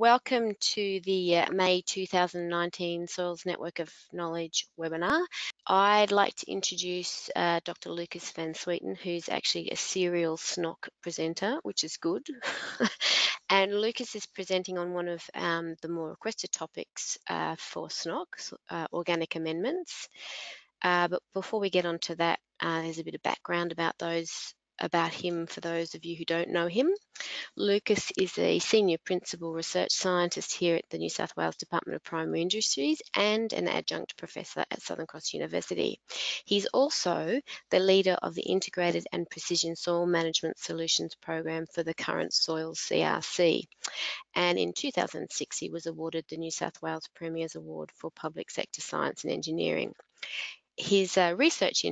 Welcome to the May 2019 Soils Network of Knowledge webinar. I'd like to introduce Dr. Lucas van Zwieten, who's actually a serial SNOC presenter, which is good. And Lucas is presenting on one of the more requested topics for SNOC, organic amendments. But before we get onto that, there's a bit of background about him for those of you who don't know him. Lucas is a Senior Principal Research Scientist here at the New South Wales Department of Primary Industries and an Adjunct Professor at Southern Cross University. He's also the leader of the Integrated and Precision Soil Management Solutions Program for the current Soil CRC. And in 2006, he was awarded the New South Wales Premier's Award for Public Sector Science and Engineering. His research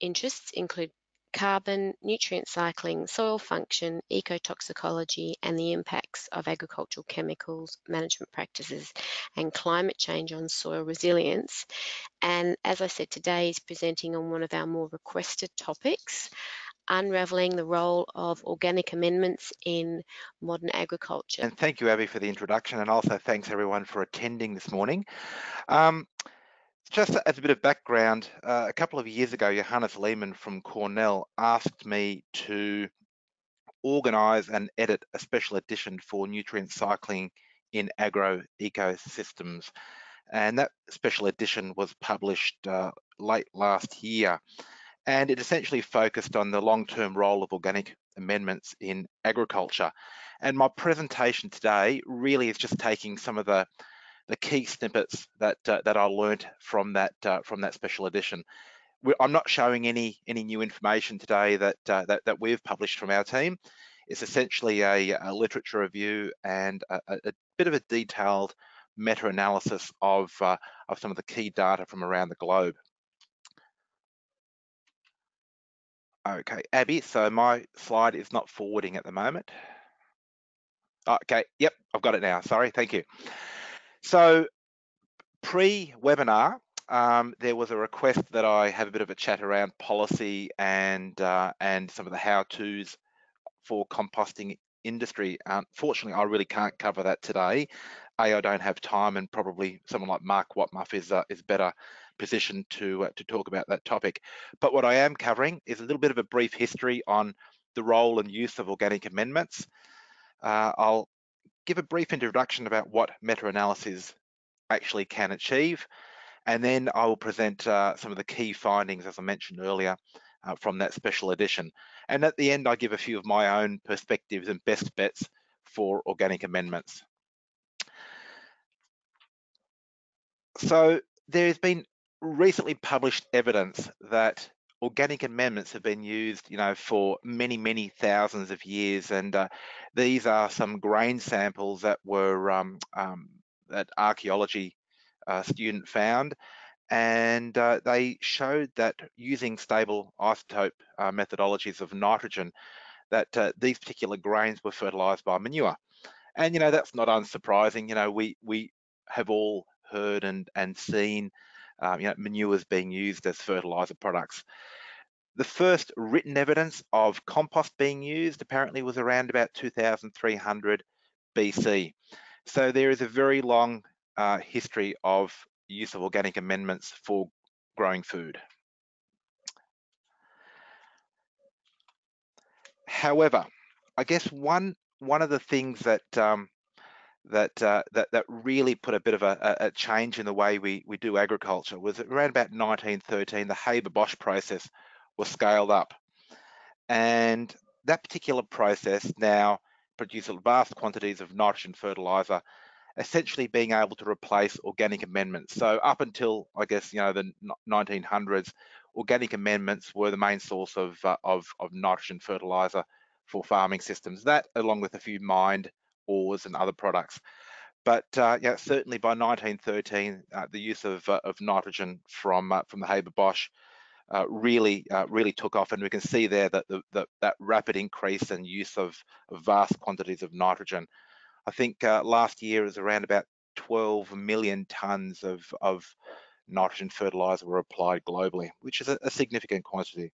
interests include carbon, nutrient cycling, soil function, ecotoxicology, and the impacts of agricultural chemicals, management practices, and climate change on soil resilience. And as I said, today is presenting on one of our more requested topics, unravelling the role of organic amendments in modern agriculture. And thank you, Abby, for the introduction, and also thanks everyone for attending this morning. Just as a bit of background, a couple of years ago, Johannes Lehman from Cornell asked me to organise and edit a special edition for nutrient cycling in agro-ecosystems. And that special edition was published late last year. And it essentially focused on the long-term role of organic amendments in agriculture. And my presentation today really is just taking some of the key snippets that I learnt from that special edition. I'm not showing any new information today that we've published from our team. It's essentially a literature review and a bit of a detailed meta-analysis of some of the key data from around the globe. Okay, Abby, so my slide is not forwarding at the moment. Okay, yep, I've got it now, sorry, thank you. So pre-webinar, there was a request that I have a bit of a chat around policy and some of the how-tos for composting industry. Unfortunately, I really can't cover that today. I don't have time, and probably someone like Mark Watmuff is better positioned to talk about that topic. But what I am covering is a little bit of a brief history on the role and use of organic amendments. I'll give a brief introduction about what meta-analysis actually can achieve, and then I will present some of the key findings, as I mentioned earlier, from that special edition. And at the end, I give a few of my own perspectives and best bets for organic amendments. So there has been recently published evidence that organic amendments have been used, you know, for many, many thousands of years, and these are some grain samples that were that archaeology student found, and they showed that using stable isotope methodologies of nitrogen, that these particular grains were fertilized by manure, and you know that's not unsurprising. You know, we have all heard and seen you know, manures being used as fertilizer products. The first written evidence of compost being used apparently was around about 2300 BC. So there is a very long history of use of organic amendments for growing food. However, I guess one of the things that that really put a bit of a change in the way we do agriculture was around about 1913, the Haber-Bosch process was scaled up. And that particular process now produces vast quantities of nitrogen fertilizer, essentially being able to replace organic amendments. So up until, I guess, you know, the 1900s, organic amendments were the main source of nitrogen fertilizer for farming systems. That, along with a few mined ores and other products, but yeah, certainly by 1913, the use of nitrogen from the Haber-Bosch really took off, and we can see there that that rapid increase in use of vast quantities of nitrogen. I think last year it was around about 12 million tons of nitrogen fertilizer were applied globally, which is a significant quantity.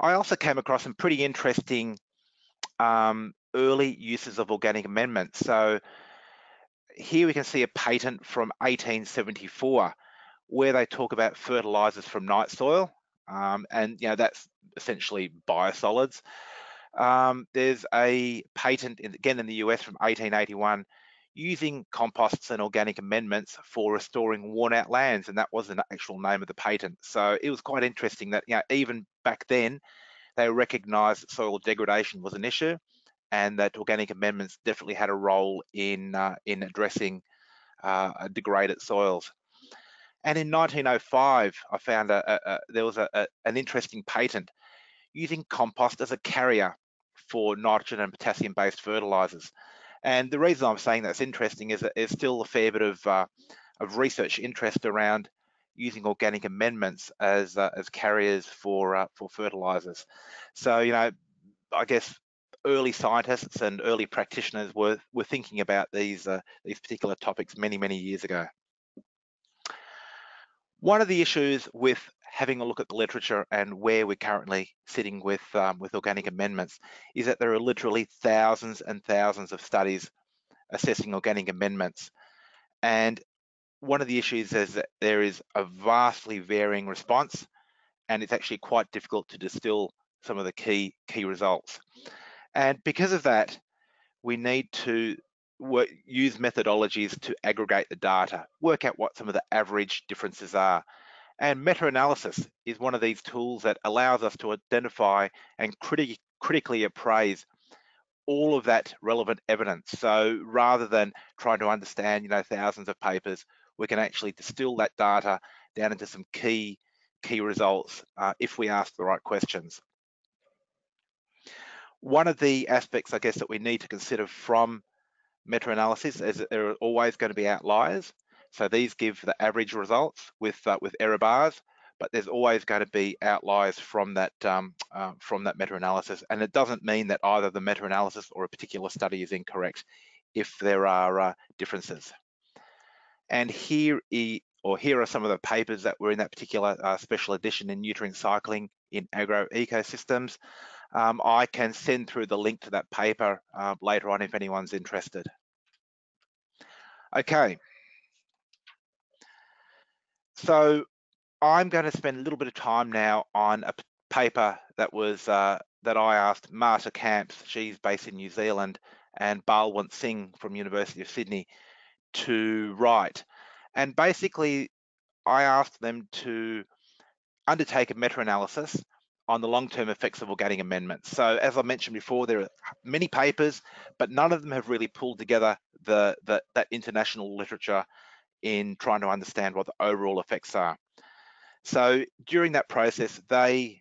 I also came across some pretty interesting early uses of organic amendments. So here we can see a patent from 1874 where they talk about fertilizers from night soil, and you know, that's essentially biosolids. There's a patent again in the US from 1881 using composts and organic amendments for restoring worn out lands, and that was the actual name of the patent. So it was quite interesting that, you know, even back then they recognized that soil degradation was an issue and that organic amendments definitely had a role in addressing degraded soils. And in 1905, I found there was an interesting patent using compost as a carrier for nitrogen and potassium-based fertilizers. And the reason I'm saying that's interesting is that there's still a fair bit of research interest around using organic amendments as carriers for fertilizers. So, you know, I guess early scientists and early practitioners were thinking about these particular topics many, many years ago. One of the issues with having a look at the literature and where we're currently sitting with organic amendments is that there are literally thousands and thousands of studies assessing organic amendments. And one of the issues is that there is a vastly varying response, and it's actually quite difficult to distill some of the key results. And because of that, we need to use methodologies to aggregate the data, work out what some of the average differences are. And meta-analysis is one of these tools that allows us to identify and critically appraise all of that relevant evidence. So rather than trying to understand, you know, thousands of papers, we can actually distill that data down into some key results if we ask the right questions. One of the aspects, I guess, that we need to consider from meta-analysis is that there are always going to be outliers. So these give the average results with error bars, but there's always going to be outliers from that meta-analysis. And it doesn't mean that either the meta-analysis or a particular study is incorrect if there are differences. And here are some of the papers that were in that particular special edition in nutrient cycling in agro ecosystems. I can send through the link to that paper later on if anyone's interested. Okay, so I'm going to spend a little bit of time now on a paper that was that I asked Marta Camps, she's based in New Zealand, and Balwant Singh from University of Sydney to write. And basically, I asked them to undertake a meta-analysis on the long-term effects of organic amendments. So as I mentioned before, there are many papers, but none of them have really pulled together that international literature in trying to understand what the overall effects are. So during that process, they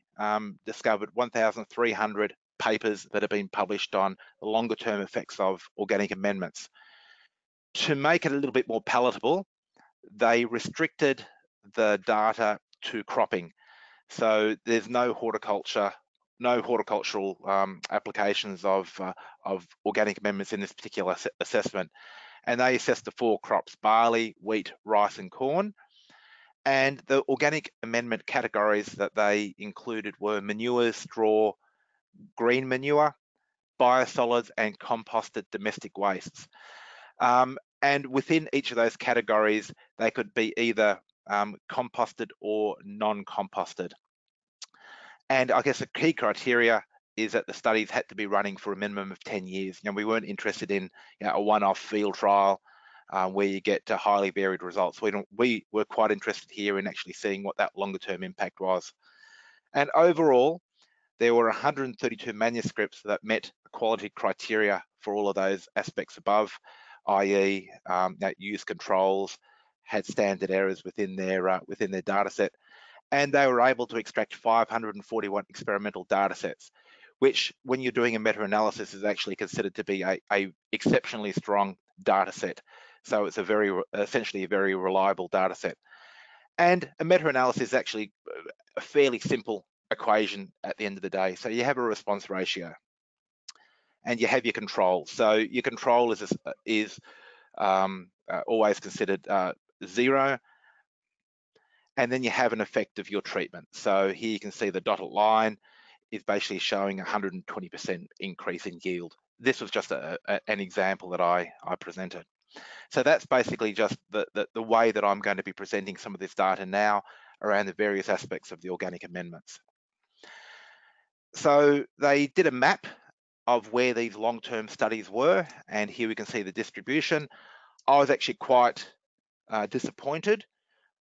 discovered 1,300 papers that have been published on the longer-term effects of organic amendments. To make it a little bit more palatable, they restricted the data to cropping. So there's no horticultural applications of organic amendments in this particular assessment. And they assessed the four crops: barley, wheat, rice, and corn. And the organic amendment categories that they included were manures, straw, green manure, biosolids, and composted domestic wastes. And within each of those categories, they could be either composted or non-composted. And I guess the key criteria is that the studies had to be running for a minimum of 10 years. You know, we weren't interested in, you know, a one-off field trial where you get highly varied results. We were quite interested here in actually seeing what that longer-term impact was. And overall, there were 132 manuscripts that met quality criteria for all of those aspects above, i.e. that use controls, had standard errors within their data set, and they were able to extract 541 experimental data sets, which when you're doing a meta-analysis is actually considered to be a exceptionally strong data set. So it's essentially a very reliable data set. And a meta-analysis is actually a fairly simple equation at the end of the day. So you have a response ratio and you have your control. So your control is always considered zero. And then you have an effect of your treatment. So here you can see the dotted line is basically showing 120% increase in yield. This was just an example that I presented. So that's basically just the way that I'm going to be presenting some of this data now around the various aspects of the organic amendments. So they did a map of where these long-term studies were, and here we can see the distribution. I was actually quite disappointed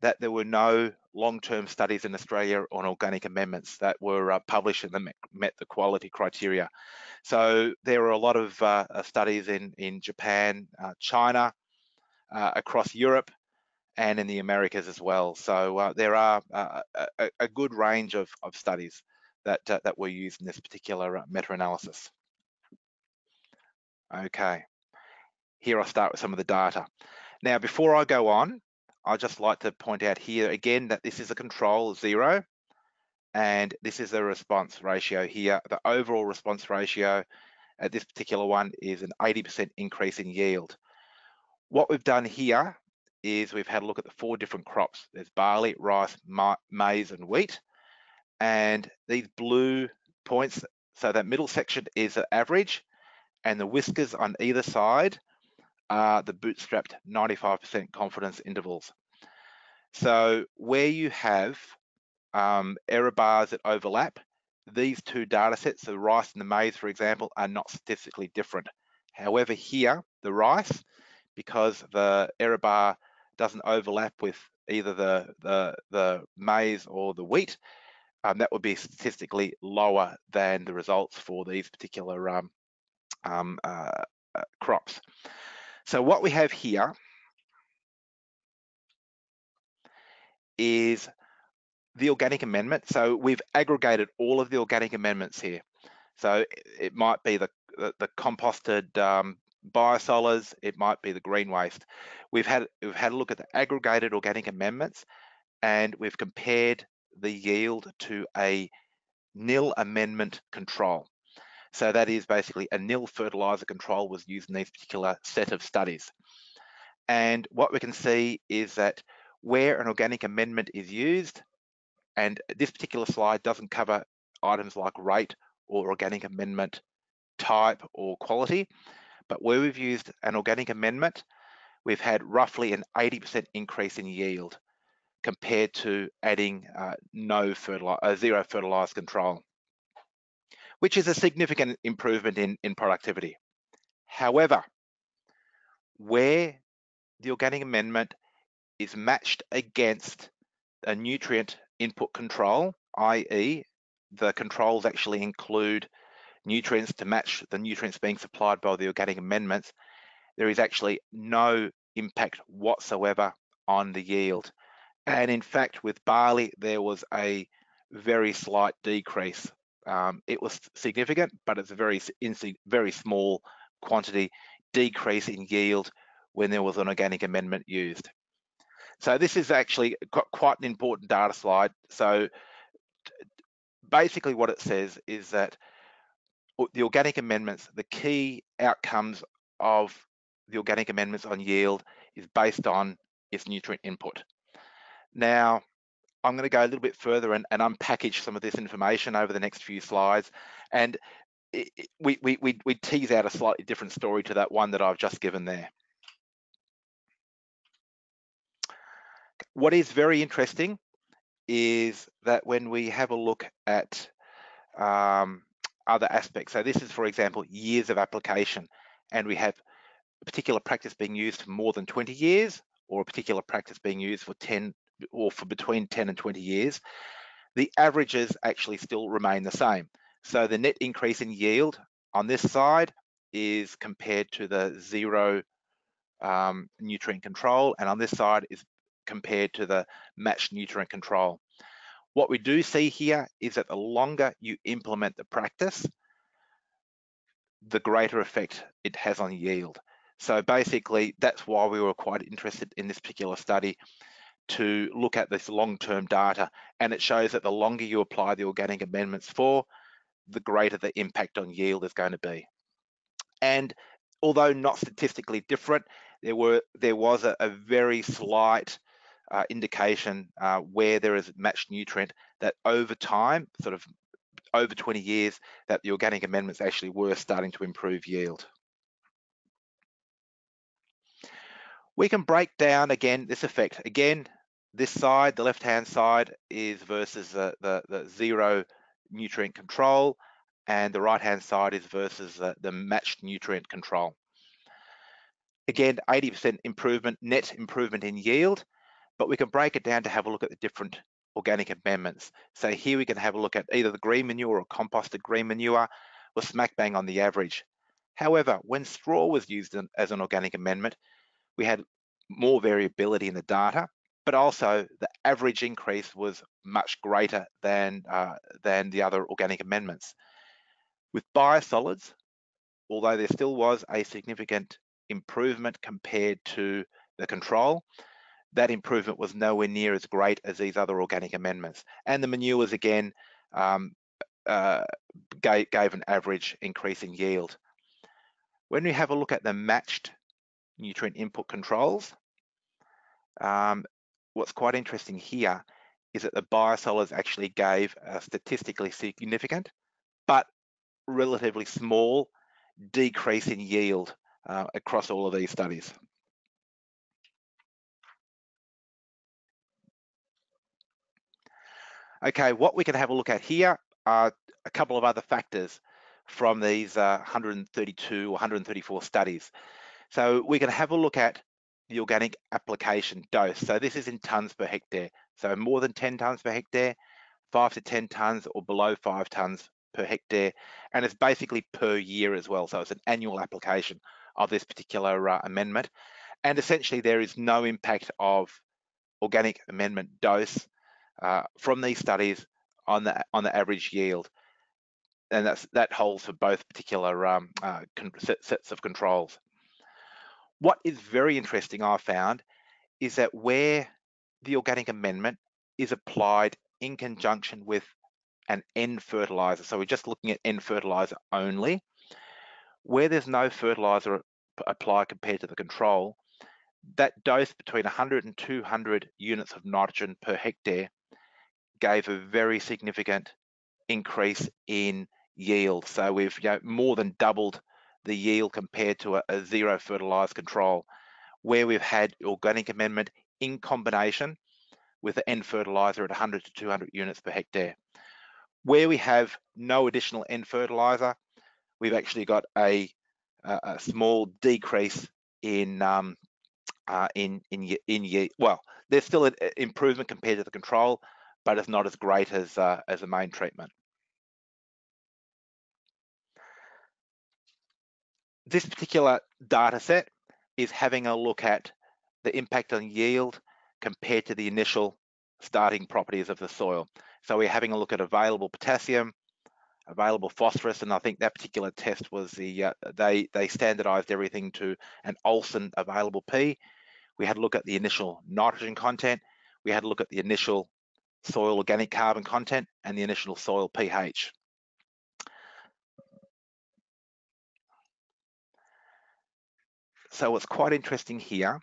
that there were no long-term studies in Australia on organic amendments that were published and that met the quality criteria. So there were a lot of studies in Japan, China, across Europe, and in the Americas as well. So there are a good range of studies that were used in this particular meta-analysis. Okay, here I start with some of the data. Now, before I go on, I'd just like to point out here again that this is a control 0, and this is the response ratio here. The overall response ratio at this particular one is an 80% increase in yield. What we've done here is we've had a look at the 4 different crops. There's barley, rice, maize, and wheat. And these blue points, so that middle section is the average, and the whiskers on either side are the bootstrapped 95% confidence intervals. So where you have error bars that overlap, these two data sets, the rice and the maize, for example, are not statistically different. However, here, the rice, because the error bar doesn't overlap with either the maize or the wheat, that would be statistically lower than the results for these particular crops. So what we have here is the organic amendment. So we've aggregated all of the organic amendments here. So it might be the composted biosolids, it might be the green waste. We've had a look at the aggregated organic amendments, and we've compared the yield to a nil amendment control. So that is basically a nil fertilizer control was used in these particular set of studies. And what we can see is that where an organic amendment is used, and this particular slide doesn't cover items like rate or organic amendment type or quality, but where we've used an organic amendment, we've had roughly an 80% increase in yield compared to adding zero fertilizer control, which is a significant improvement in productivity. However, where the organic amendment is matched against a nutrient input control, i.e. the controls actually include nutrients to match the nutrients being supplied by the organic amendments, there is actually no impact whatsoever on the yield. And in fact, with barley, there was a very slight decrease. It was significant, but it's a very small quantity decrease in yield when there was an organic amendment used. So this is actually quite an important data slide. So basically what it says is that the organic amendments, the key outcomes of the organic amendments on yield is based on its nutrient input. Now, I'm going to go a little bit further and unpackage some of this information over the next few slides. And we tease out a slightly different story to that one that I've just given there. What is very interesting is that when we have a look at other aspects, so this is, for example, years of application, and we have a particular practice being used for more than 20 years or a particular practice being used for 10 or for between 10 and 20 years, the averages actually still remain the same. So the net increase in yield on this side is compared to the zero nutrient control, and on this side is compared to the matched nutrient control. What we do see here is that the longer you implement the practice, the greater effect it has on yield. So basically, that's why we were quite interested in this particular study, to look at this long-term data, and it shows that the longer you apply the organic amendments for, the greater the impact on yield is going to be. And although not statistically different, there was a very slight indication where there is matched nutrient that over time, sort of over 20 years that the organic amendments actually were starting to improve yield. We can break down again this effect. Again, this side, the left-hand side, is versus the zero nutrient control, and the right-hand side is versus the matched nutrient control. Again, 80% improvement, net improvement in yield, but we can break it down to have a look at the different organic amendments. So here we can have a look at either the green manure or composted green manure was smack bang on the average. However, when straw was used as an organic amendment, we had more variability in the data, but also the average increase was much greater than the other organic amendments. With biosolids, although there still was a significant improvement compared to the control, that improvement was nowhere near as great as these other organic amendments. And the manures again gave an average increase in yield. When we have a look at the matched nutrient input controls, what's quite interesting here is that the biosolids actually gave a statistically significant but relatively small decrease in yield across all of these studies. Okay, what we can have a look at here are a couple of other factors from these 132 or 134 studies. So we can have a look at the organic application dose. So this is in tons per hectare. So more than 10 tons per hectare, 5 to 10 tons, or below 5 tons per hectare. And it's basically per year as well. So it's an annual application of this particular amendment. And essentially there is no impact of organic amendment dose from these studies on the average yield, and that holds for both particular sets of controls. What is very interesting, I found, is that where the organic amendment is applied in conjunction with an N fertilizer, so we're just looking at N fertilizer only, where there's no fertilizer applied compared to the control, that dose between 100 and 200 units of nitrogen per hectare gave a very significant increase in yield. So we've more than doubled the yield compared to a zero fertilized control, where we've had organic amendment in combination with the N fertilizer at 100 to 200 units per hectare. Where we have no additional N fertilizer, we've actually got a small decrease in yield. Well, there's still an improvement compared to the control, but it's not as great as the main treatment. This particular data set is having a look at the impact on yield compared to the initial starting properties of the soil. So we're having a look at available potassium, available phosphorus, and I think that particular test was the, they standardized everything to an Olsen available P. We had a look at the initial nitrogen content. We had a look at the initial soil organic carbon content and the initial soil pH. So what's quite interesting here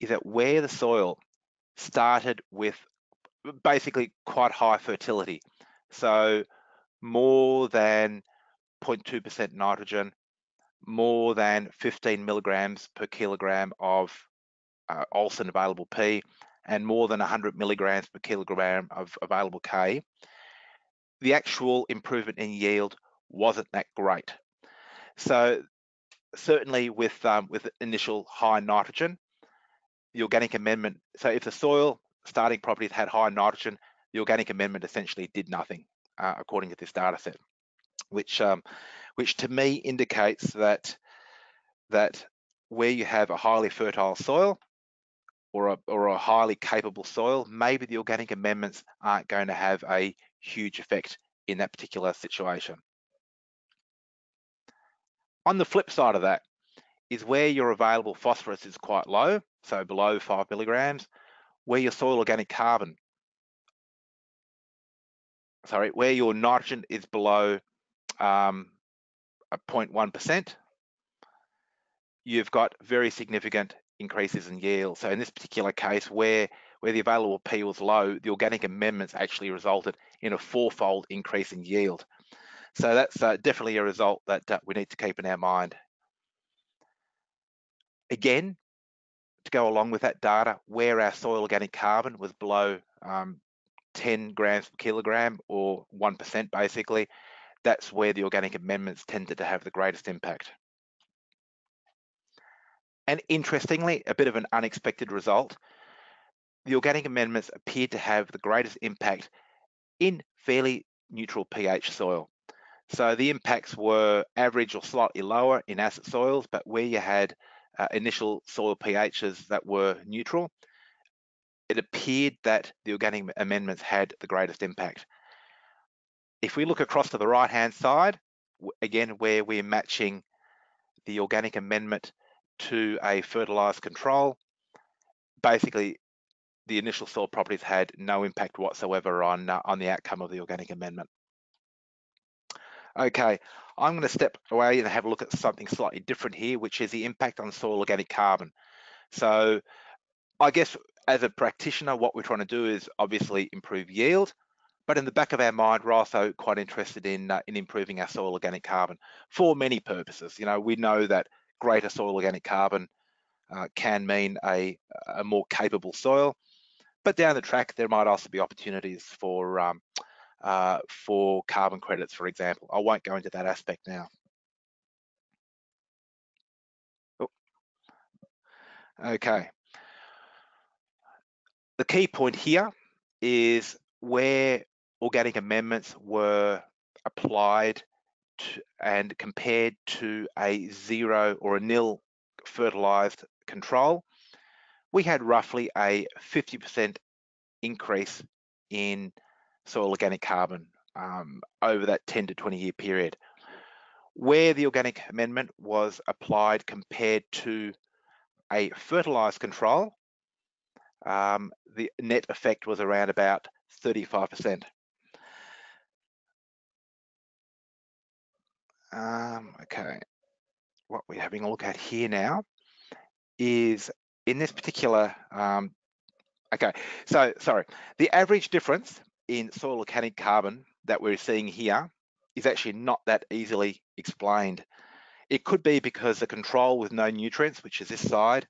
is that where the soil started with basically quite high fertility, so more than 0.2% nitrogen, more than 15 milligrams per kilogram of Olsen available P, and more than 100 milligrams per kilogram of available K, the actual improvement in yield wasn't that great. So certainly with initial high nitrogen, the organic amendment, so if the soil starting properties had high nitrogen, the organic amendment essentially did nothing, according to this data set, which to me indicates that where you have a highly fertile soil, or a highly capable soil, maybe the organic amendments aren't going to have a huge effect in that particular situation. On the flip side of that is where your available phosphorus is quite low, so below 5 milligrams, where your soil organic carbon, sorry, where your nitrogen is below 0.1%, you've got very significant increases in yield. So in this particular case, where the available P was low, the organic amendments actually resulted in a 4-fold increase in yield. So that's definitely a result that we need to keep in our mind. Again, to go along with that data, where our soil organic carbon was below 10 grams per kilogram, or 1% basically, that's where the organic amendments tended to have the greatest impact. And interestingly, a bit of an unexpected result, the organic amendments appeared to have the greatest impact in fairly neutral pH soil. So the impacts were average or slightly lower in acid soils, but where you had initial soil pHs that were neutral, it appeared that the organic amendments had the greatest impact. If we look across to the right-hand side, again, where we're matching the organic amendment to a fertilised control, basically the initial soil properties had no impact whatsoever on the outcome of the organic amendment. Okay, I'm going to step away and have a look at something slightly different here, which is the impact on soil organic carbon. So I guess as a practitioner, what we're trying to do is obviously improve yield, but in the back of our mind, we're also quite interested in improving our soil organic carbon for many purposes. You know, we know that greater soil organic carbon can mean a more capable soil, but down the track, there might also be opportunities for carbon credits, for example. I won't go into that aspect now. Oh. Okay. The key point here is where organic amendments were applied to and compared to a zero or a nil fertilized control, we had roughly a 50% increase in soil organic carbon over that 10 to 20 year period. Where the organic amendment was applied compared to a fertilised control, the net effect was around about 35%. Okay, what we're having a look at here now is in this particular, the average difference in soil organic carbon that we're seeing here is actually not that easily explained. It could be because the control with no nutrients, which is this side,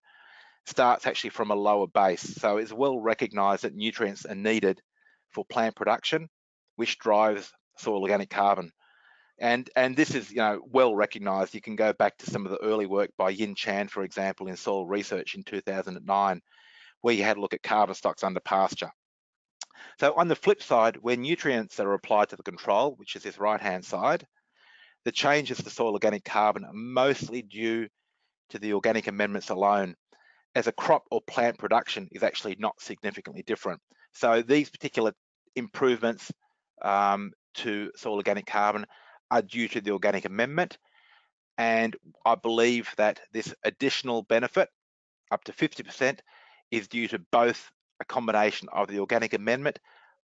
starts actually from a lower base. So it's well recognized that nutrients are needed for plant production, which drives soil organic carbon. And this is, you know, well recognized. You can go back to some of the early work by Yin Chan, for example, in Soil Research in 2009, where you had a look at carbon stocks under pasture. So on the flip side, where nutrients are applied to the control, which is this right-hand side, the changes to soil organic carbon are mostly due to the organic amendments alone, as a crop or plant production is actually not significantly different. So these particular improvements to soil organic carbon are due to the organic amendment. And I believe that this additional benefit, up to 50%, is due to both a combination of the organic amendment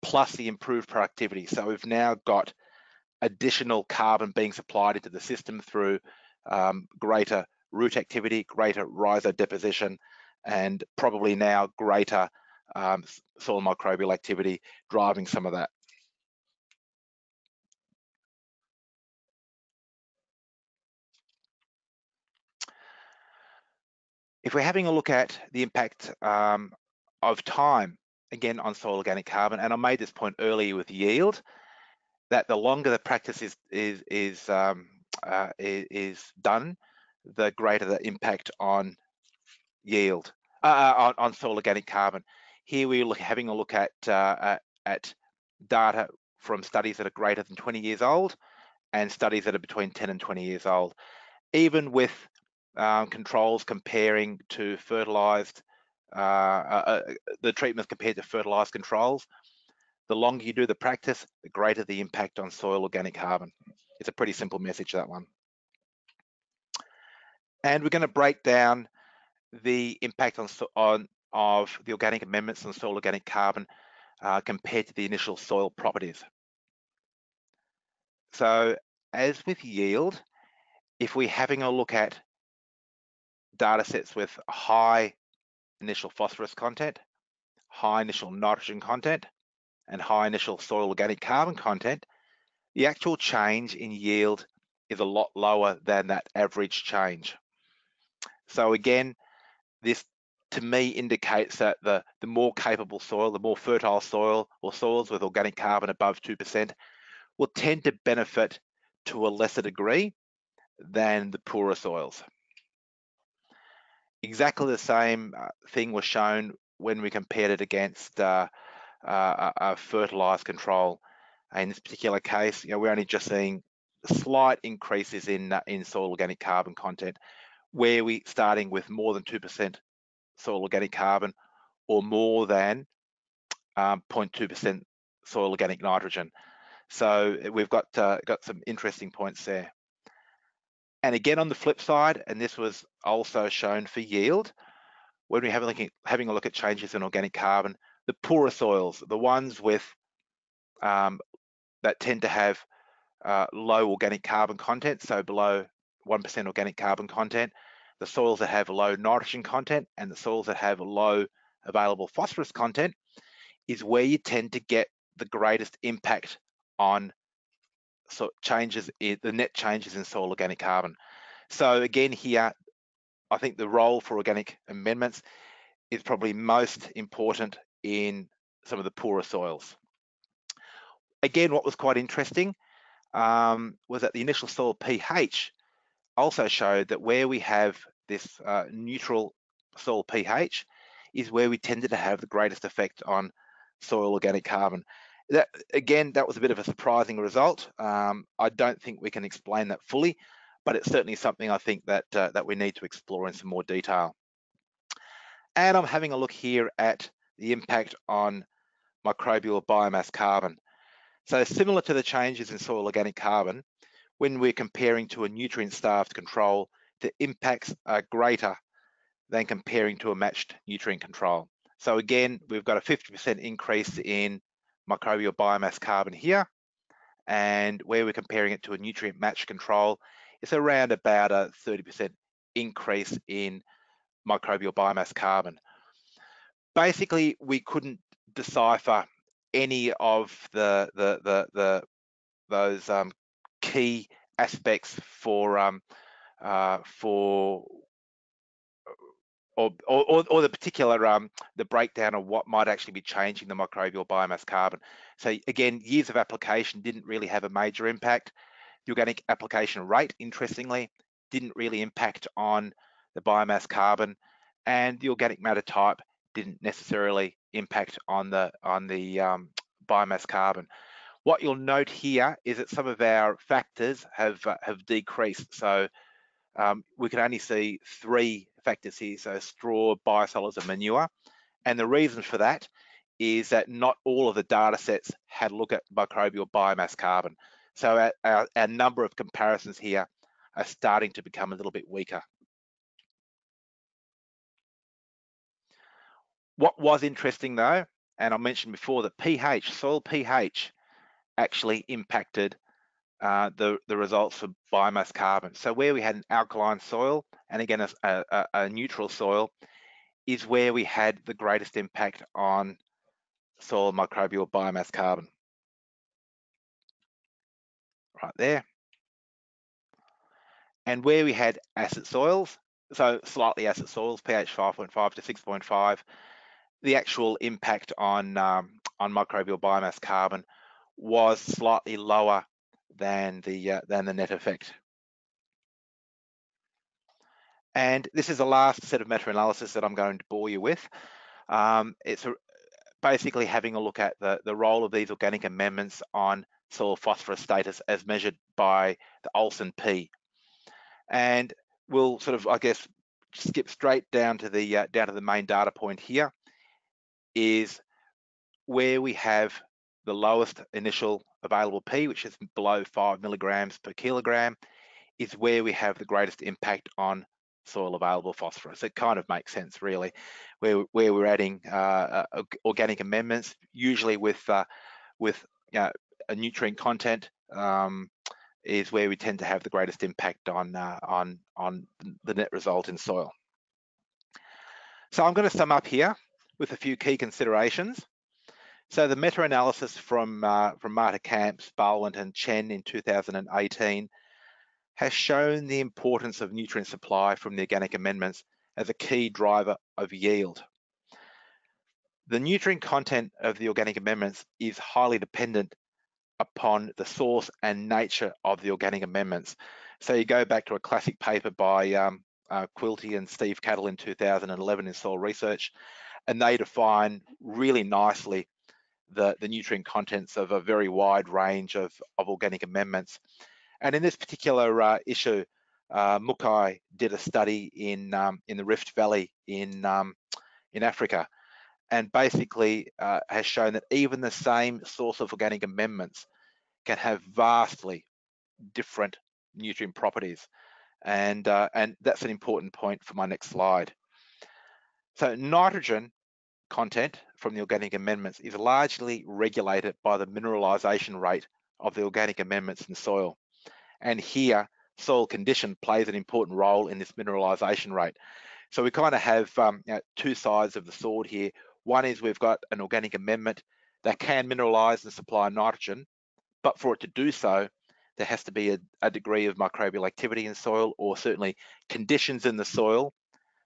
plus the improved productivity. So we've now got additional carbon being supplied into the system through greater root activity, greater rhizodeposition, and probably now greater soil microbial activity driving some of that. If we're having a look at the impact of time, again, on soil organic carbon, and I made this point earlier with yield, that the longer the practice is done, the greater the impact on yield, on soil organic carbon. Here we're having a look at data from studies that are greater than 20 years old and studies that are between 10 and 20 years old. Even with controls comparing to fertilized, the treatments compared to fertilized controls, the longer you do the practice, the greater the impact on soil organic carbon. It's a pretty simple message, that one. And we're going to break down the impact of the organic amendments on soil organic carbon compared to the initial soil properties. So as with yield, if we're having a look at data sets with high initial phosphorus content, high initial nitrogen content, and high initial soil organic carbon content, the actual change in yield is a lot lower than that average change. So again, this to me indicates that the more capable soil, the more fertile soil or soils with organic carbon above 2% will tend to benefit to a lesser degree than the poorer soils. Exactly the same thing was shown when we compared it against a fertilised control. In this particular case, you know, we're only just seeing slight increases in soil organic carbon content, where we starting with more than 2% soil organic carbon, or more than 0.2% soil organic nitrogen. So we've got some interesting points there. And again, on the flip side, and this was also shown for yield, when we have a look at, having a look at changes in organic carbon, the poorer soils, the ones with that tend to have low organic carbon content, so below 1% organic carbon content, the soils that have low nitrogen content, and the soils that have low available phosphorus content, is where you tend to get the greatest impact on so changes in the net changes in soil organic carbon. So again, here I think the role for organic amendments is probably most important in some of the poorer soils. Again, what was quite interesting was that the initial soil pH also showed that where we have this neutral soil pH is where we tended to have the greatest effect on soil organic carbon. That, again, that was a bit of a surprising result. I don't think we can explain that fully, but it's certainly something I think that that we need to explore in some more detail. And I'm having a look here at the impact on microbial biomass carbon. So similar to the changes in soil organic carbon, when we're comparing to a nutrient-starved control, the impacts are greater than comparing to a matched nutrient control. So again, we've got a 50% increase in microbial biomass carbon here, and where we're comparing it to a nutrient match control, it's around about a 30% increase in microbial biomass carbon. Basically, we couldn't decipher any of those key aspects for the particular the breakdown of what might actually be changing the microbial biomass carbon. So again, years of application didn't really have a major impact. The organic application rate, interestingly, didn't really impact on the biomass carbon, and the organic matter type didn't necessarily impact on the biomass carbon. What you'll note here is that some of our factors have decreased. So we can only see three factors here, so straw, biosolids, and manure. And the reason for that is that not all of the data sets had a look at microbial biomass carbon. So our number of comparisons here are starting to become a little bit weaker. What was interesting though, and I mentioned before, that pH, soil pH actually impacted the results for biomass carbon. So where we had an alkaline soil, and again a neutral soil, is where we had the greatest impact on soil microbial biomass carbon. Right there. And where we had acid soils, so slightly acid soils, pH 5.5 to 6.5, the actual impact on microbial biomass carbon was slightly lower than the net effect. And this is the last set of meta-analysis that I'm going to bore you with. It's basically having a look at the role of these organic amendments on soil phosphorus status as measured by the Olsen P. And we'll sort of, I guess, skip straight down to the main data point here, is where we have the lowest initial available P, which is below 5 mg/kg, is where we have the greatest impact on soil available phosphorus. It kind of makes sense, really, where we're adding organic amendments, usually with a nutrient content, is where we tend to have the greatest impact on the net result in soil. So I'm going to sum up here with a few key considerations. So the meta-analysis from Marta Camps, Balwant and Chen in 2018 has shown the importance of nutrient supply from the organic amendments as a key driver of yield. The nutrient content of the organic amendments is highly dependent upon the source and nature of the organic amendments. So you go back to a classic paper by Quilty and Steve Cattle in 2011 in Soil Research, and they define really nicely the nutrient contents of a very wide range of organic amendments. And in this particular issue, Mukai did a study in the Rift Valley in Africa, and basically has shown that even the same source of organic amendments can have vastly different nutrient properties. And that's an important point for my next slide. So nitrogen content from the organic amendments is largely regulated by the mineralization rate of the organic amendments in soil. And here, soil condition plays an important role in this mineralization rate. So we kind of have two sides of the sword here. One is we've got an organic amendment that can mineralize and supply nitrogen, but for it to do so, there has to be a degree of microbial activity in soil, or certainly conditions in the soil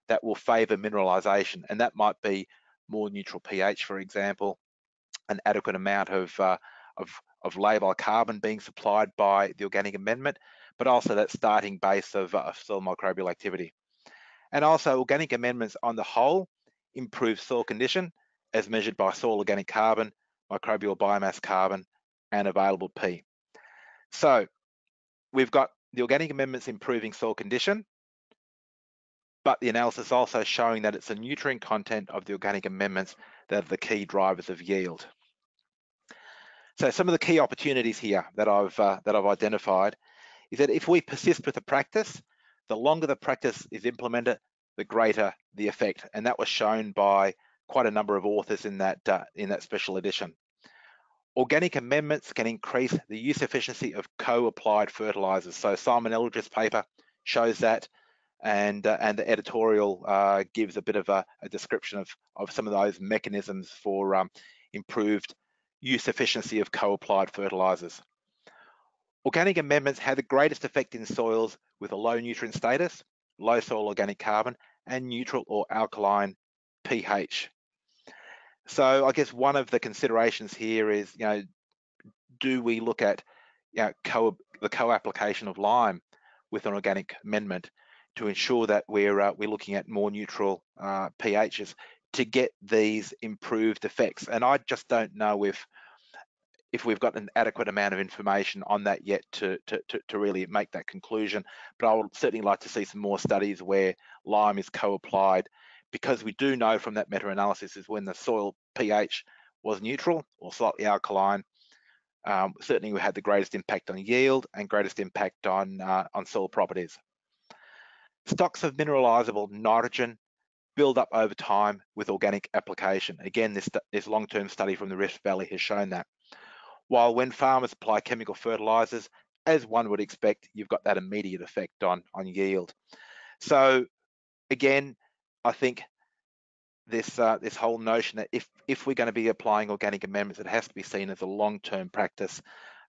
that will favor mineralization. And that might be more neutral pH, for example, an adequate amount of labile carbon being supplied by the organic amendment, but also that starting base of soil microbial activity. And also organic amendments on the whole improve soil condition as measured by soil organic carbon, microbial biomass carbon, and available P. So we've got the organic amendments improving soil condition, but the analysis also showing that it's the nutrient content of the organic amendments that are the key drivers of yield. So some of the key opportunities here that I've identified is that if we persist with the practice, the longer the practice is implemented, the greater the effect, and that was shown by quite a number of authors in that special edition. Organic amendments can increase the use efficiency of co-applied fertilizers. So Simon Eldredge's paper shows that, and the editorial gives a bit of a description of some of those mechanisms for improved use efficiency of co-applied fertilizers. Organic amendments have the greatest effect in soils with a low nutrient status, low soil organic carbon, and neutral or alkaline pH. So I guess one of the considerations here is, you know, do we look at the co-application of lime with an organic amendment to ensure that we're looking at more neutral pHs to get these improved effects? And I just don't know if we've got an adequate amount of information on that yet to really make that conclusion. But I would certainly like to see some more studies where lime is co-applied, because we do know from that meta-analysis is when the soil pH was neutral or slightly alkaline, certainly we had the greatest impact on yield and greatest impact on soil properties. Stocks of mineralizable nitrogen build up over time with organic application. Again, this long-term study from the Rift Valley has shown that. While when farmers apply chemical fertilizers, as one would expect, you've got that immediate effect on yield. So again, I think this whole notion that if we're going to be applying organic amendments, it has to be seen as a long-term practice.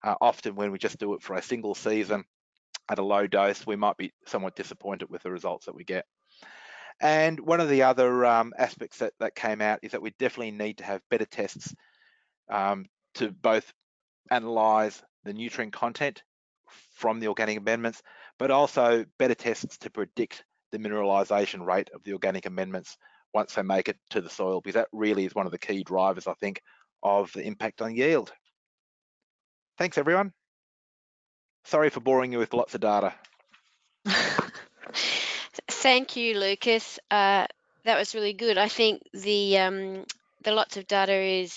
Often when we just do it for a single season at a low dose, we might be somewhat disappointed with the results that we get. And one of the other aspects that came out is that we definitely need to have better tests to both analyze the nutrient content from the organic amendments, but also better tests to predict the mineralization rate of the organic amendments once they make it to the soil, because that really is one of the key drivers, I think, of the impact on yield. Thanks, everyone. Sorry for boring you with lots of data. Thank you, Lucas. That was really good. I think the lots of data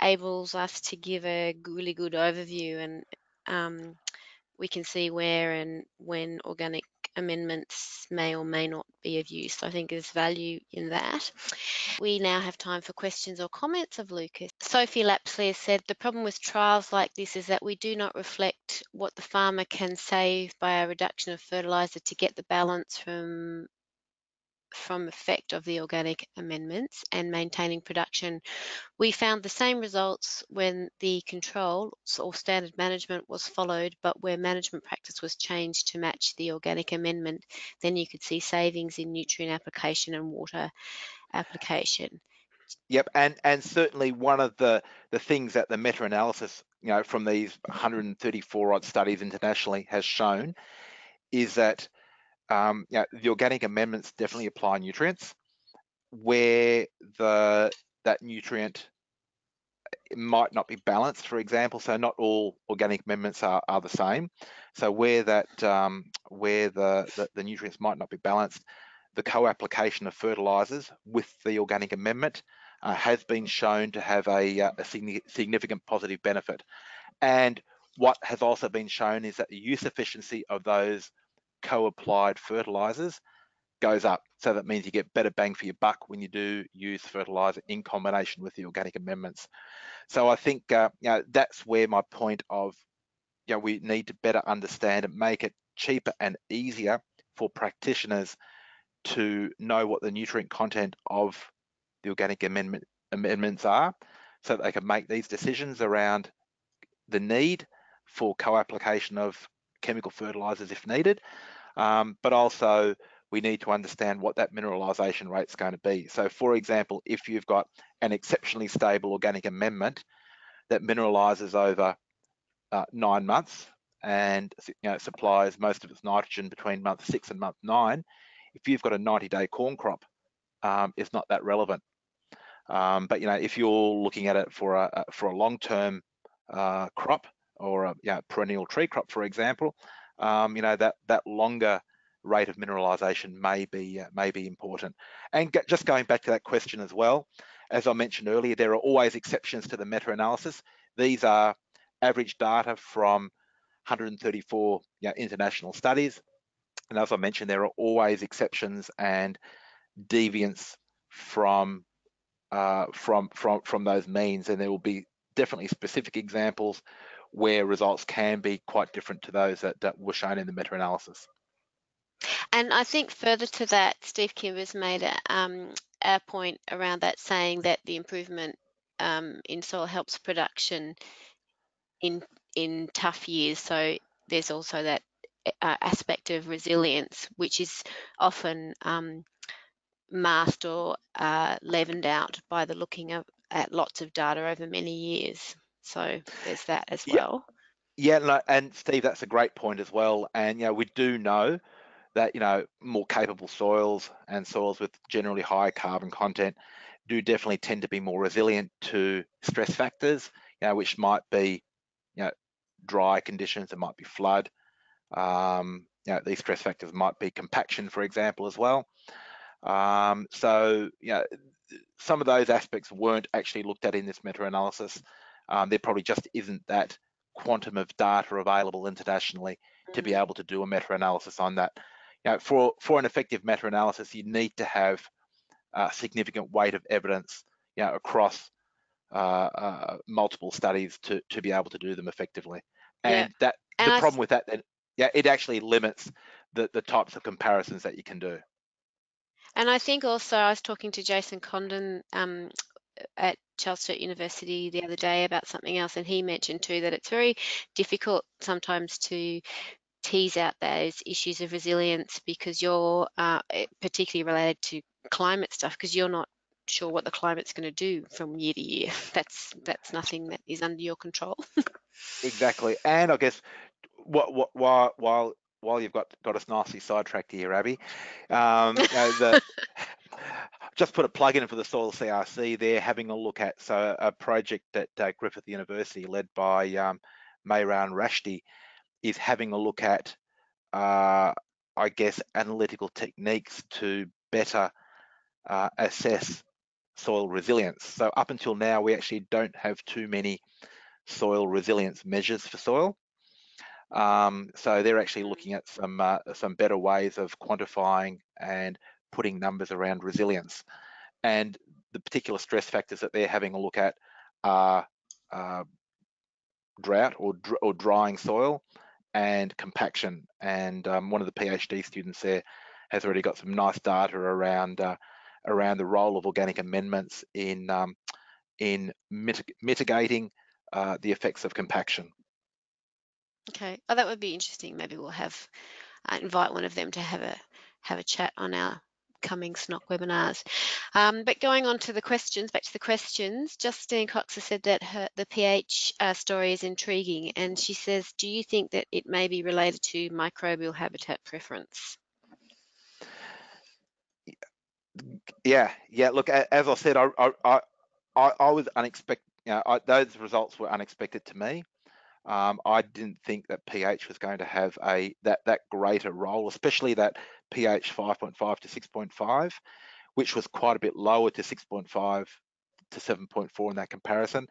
enables us to give a really good overview, and we can see where and when organic amendments may or may not be of use. So I think there's value in that. We now have time for questions or comments of Lucas. Sophie Lapslee has said, the problem with trials like this is that we do not reflect what the farmer can save by a reduction of fertiliser to get the balance from from effect of the organic amendments and maintaining production. We found the same results when the control or standard management was followed, but where management practice was changed to match the organic amendment, then you could see savings in nutrient application and water application. Yep, and certainly one of the things that the meta-analysis, you know, from these 134 odd studies internationally has shown is that you know, the organic amendments definitely apply nutrients where that nutrient might not be balanced, for example. So not all organic amendments are the same. So where that where the nutrients might not be balanced, the co-application of fertilizers with the organic amendment has been shown to have a significant positive benefit. And what has also been shown is that the use efficiency of those co-applied fertilizers goes up. So that means you get better bang for your buck when you do use fertilizer in combination with the organic amendments. So I think you know, that's where my point of, you know, we need to better understand and make it cheaper and easier for practitioners to know what the nutrient content of the organic amendments are, so that they can make these decisions around the need for co-application of chemical fertilizers if needed, but also we need to understand what that mineralization rate is going to be. So for example, if you've got an exceptionally stable organic amendment that mineralizes over 9 months and, you know, supplies most of its nitrogen between month 6 and month 9, if you've got a 90-day corn crop, it's not that relevant. But you know, if you're looking at it for a long-term crop or a, you know, perennial tree crop, for example, you know, that longer rate of mineralization may be important. And just going back to that question as well, as I mentioned earlier, there are always exceptions to the meta-analysis. These are average data from 134 you know, international studies. And as I mentioned, there are always exceptions and deviance from those means, and there will be definitely specific examples where results can be quite different to those that were shown in the meta-analysis. And I think further to that, Steve Kimber's made a point around that, saying that the improvement in soil helps production in tough years. So there's also that aspect of resilience, which is often masked or leavened out by the looking at lots of data over many years. So there's that as well. Yeah, no, and Steve, that's a great point as well. And you know, we do know that, you know, more capable soils and soils with generally higher carbon content do definitely tend to be more resilient to stress factors, you know, which might be, you know, dry conditions, it might be flood. You know, these stress factors might be compaction, for example, as well. So, you know, some of those aspects weren't actually looked at in this meta-analysis. There probably just isn't that quantum of data available internationally to be able to do a meta-analysis on that. You know, for an effective meta-analysis, you need to have a significant weight of evidence, you know, across multiple studies to be able to do them effectively. And yeah, the problem with that then, yeah, it actually limits the types of comparisons that you can do. And I think also I was talking to Jason Condon at Charles Sturt University the other day about something else, and he mentioned too that it's very difficult sometimes to tease out those issues of resilience, because you're particularly related to climate stuff, because you're not sure what the climate's going to do from year to year. That's nothing that is under your control. Exactly. And I guess while you've got us nicely sidetracked here, Abby, you know, just put a plug in for the Soil CRC. They're having a look at a project at Griffith University led by Mehran Rashdi is having a look at I guess analytical techniques to better assess soil resilience. So up until now, we actually don't have too many soil resilience measures for soil. So they're actually looking at some better ways of quantifying and putting numbers around resilience. And the particular stress factors that they're having a look at are drought or drying soil and compaction. And one of the PhD students there has already got some nice data around around the role of organic amendments in mitigating the effects of compaction. Okay, oh, that would be interesting. Maybe we'll have invite one of them to have a chat on our coming SNOC webinars. But going on to the questions, back to the questions, Justine Coxer said that the pH story is intriguing, and she says, do you think that it may be related to microbial habitat preference? Yeah. Look, as I said, I was unexpected. You know, those results were unexpected to me. I didn't think that pH was going to have that greater role, especially that pH 5.5 to 6.5, which was quite a bit lower to 6.5 to 7.4 in that comparison.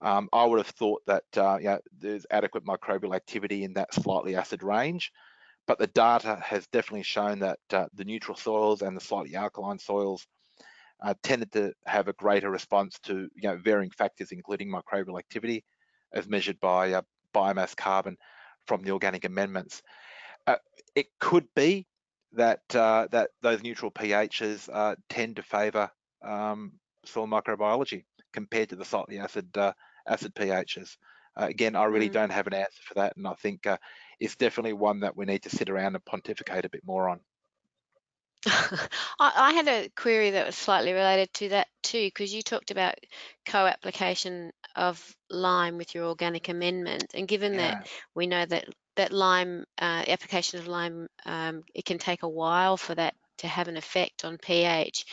I would have thought that you know, there's adequate microbial activity in that slightly acid range, but the data has definitely shown that the neutral soils and the slightly alkaline soils tended to have a greater response to varying factors, including microbial activity, as measured by biomass carbon from the organic amendments. It could be that that those neutral pHs tend to favour soil microbiology compared to the slightly acid pHs. Again, I really don't have an answer for that, and I think it's definitely one that we need to sit around and pontificate a bit more on. I had a query that was slightly related to that too, because you talked about co-application of lime with your organic amendment, and given that we know that lime application of lime, it can take a while for that to have an effect on pH.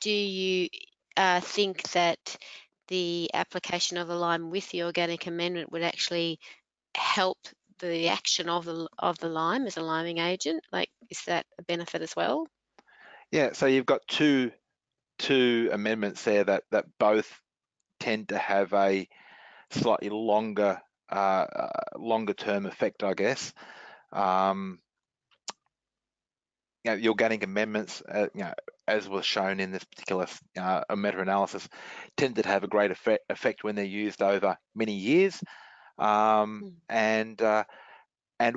Do you think that the application of the lime with the organic amendment would actually help the action of the lime as a liming agent? Like, is that a benefit as well? Yeah, so you've got two amendments there that both tend to have a slightly longer term effect, I guess. You know, the organic amendments, you know, as was shown in this particular meta-analysis, tended to have a great effect when they're used over many years, and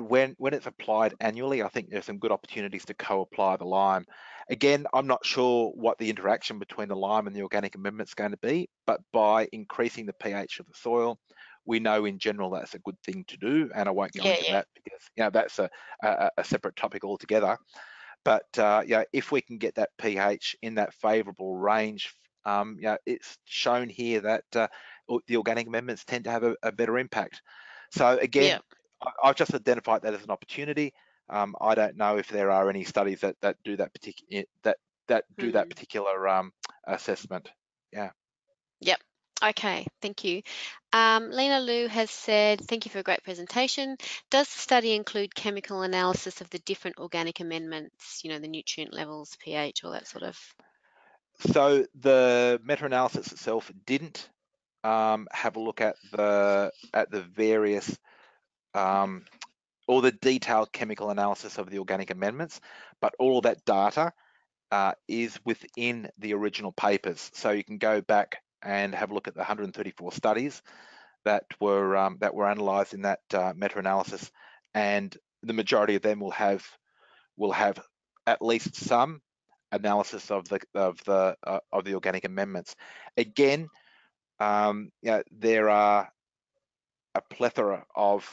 when it's applied annually, I think there's some good opportunities to co-apply the lime. Again, I'm not sure what the interaction between the lime and the organic amendment is going to be, but by increasing the pH of the soil, we know in general that's a good thing to do, and I won't go into that because that's a separate topic altogether. But yeah, if we can get that pH in that favourable range, yeah, it's shown here that the organic amendments tend to have a better impact. So again, I've just identified that as an opportunity. I don't know if there are any studies that do that particular particular assessment. Yeah. Yep. Okay, thank you. Lena Liu has said, thank you for a great presentation. Does the study include chemical analysis of the different organic amendments, you know, the nutrient levels, pH, all that sort of? So the meta-analysis itself didn't have a look at the various all the detailed chemical analysis of the organic amendments, but all of that data is within the original papers. So you can go back and have a look at the 134 studies that were analysed in that meta-analysis, and the majority of them will have at least some analysis of the organic amendments. Again, you know, there are a plethora of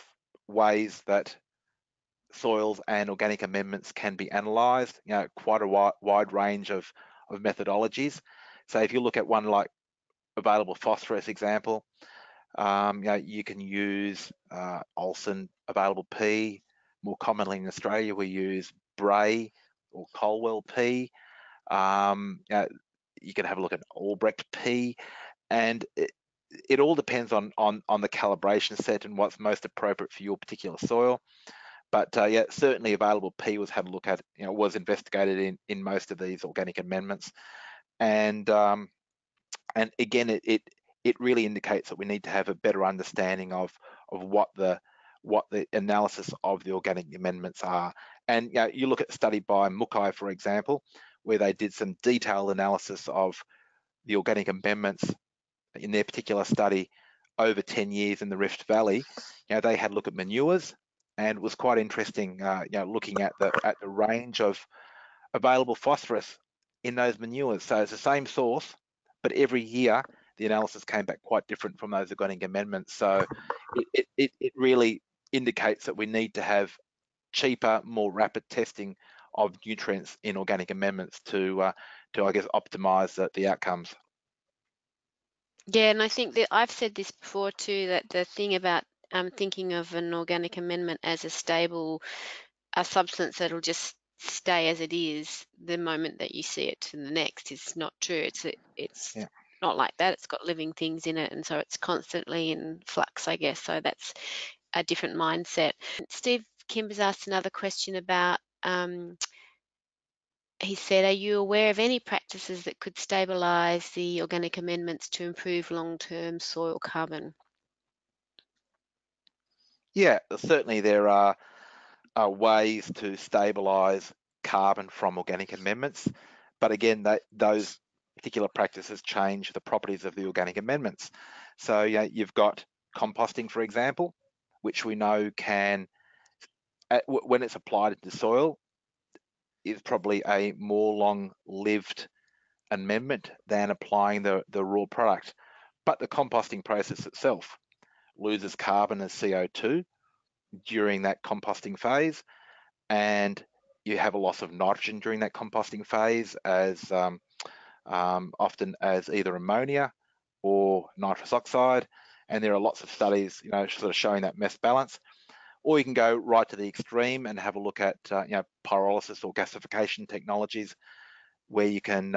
ways that soils and organic amendments can be analysed. You know, quite a wide range of methodologies. So if you look at one like available phosphorus example, you know, you can use Olsen available P. More commonly in Australia, we use Bray or Colwell P. You know, you can have a look at Albrecht P, and it all depends on the calibration set and what's most appropriate for your particular soil. But yeah, certainly available P was had a look at, you know, was investigated in most of these organic amendments, and again, it really indicates that we need to have a better understanding of what the analysis of the organic amendments are. And you know, you look at a study by Mukai, for example, where they did some detailed analysis of the organic amendments in their particular study over 10 years in the Rift Valley. You know, they had a look at manures, and it was quite interesting. You know, looking at the range of available phosphorus in those manures. So it's the same source, but every year the analysis came back quite different from those organic amendments. So it really indicates that we need to have cheaper, more rapid testing of nutrients in organic amendments to I guess, optimize the outcomes. Yeah, and I think that I've said this before too, that the thing about thinking of an organic amendment as a stable, a substance that'll just stay as it is the moment that you see it to the next is not true. It's not like that. It's got living things in it, and so it's constantly in flux, I guess. So that's a different mindset. Steve Kimber's asked another question about, he said, are you aware of any practices that could stabilise the organic amendments to improve long-term soil carbon? Yeah, certainly there are ways to stabilise carbon from organic amendments, but again, those particular practices change the properties of the organic amendments. So yeah, you've got composting, for example, which we know can, when it's applied into soil, is probably a more long-lived amendment than applying the raw product. But the composting process itself loses carbon as CO2 during that composting phase, and you have a loss of nitrogen during that composting phase as often as either ammonia or nitrous oxide. And there are lots of studies, you know, sort of showing that mass balance. Or you can go right to the extreme and have a look at pyrolysis or gasification technologies, where you can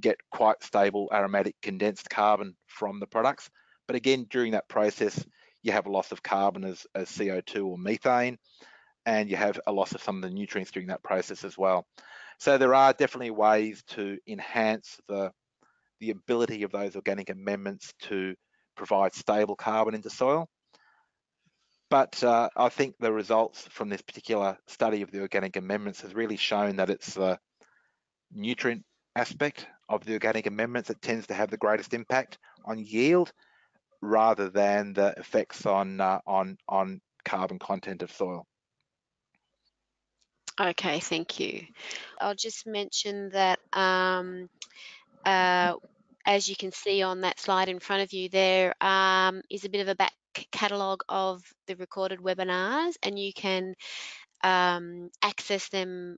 get quite stable aromatic condensed carbon from the products. But again, during that process, you have a loss of carbon as CO2 or methane, and you have a loss of some of the nutrients during that process as well. So there are definitely ways to enhance the ability of those organic amendments to provide stable carbon into soil. But I think the results from this particular study of the organic amendments has really shown that it's the nutrient aspect of the organic amendments that tends to have the greatest impact on yield, rather than the effects on carbon content of soil. Okay, thank you. I'll just mention that as you can see on that slide in front of you, there is a bit of a back catalogue of the recorded webinars, and you can access them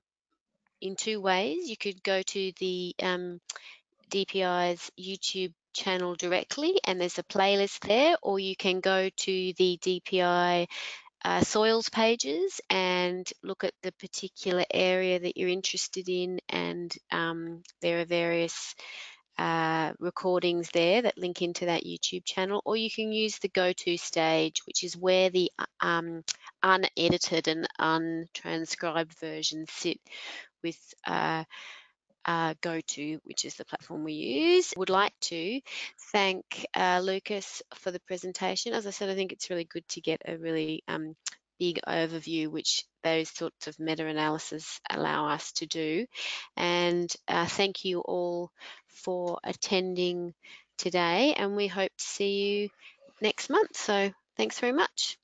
in two ways. You could go to the DPI's YouTube channel directly, and there's a playlist there, or you can go to the DPI soils pages and look at the particular area that you're interested in, and there are various recordings there that link into that YouTube channel, or you can use the go-to stage, which is where the unedited and untranscribed versions sit with go-to, which is the platform we use. I would like to thank Lucas for the presentation. As I said, I think it's really good to get a really big overview, which those sorts of meta-analysis allow us to do. And thank you all for attending today, and we hope to see you next month. So thanks very much.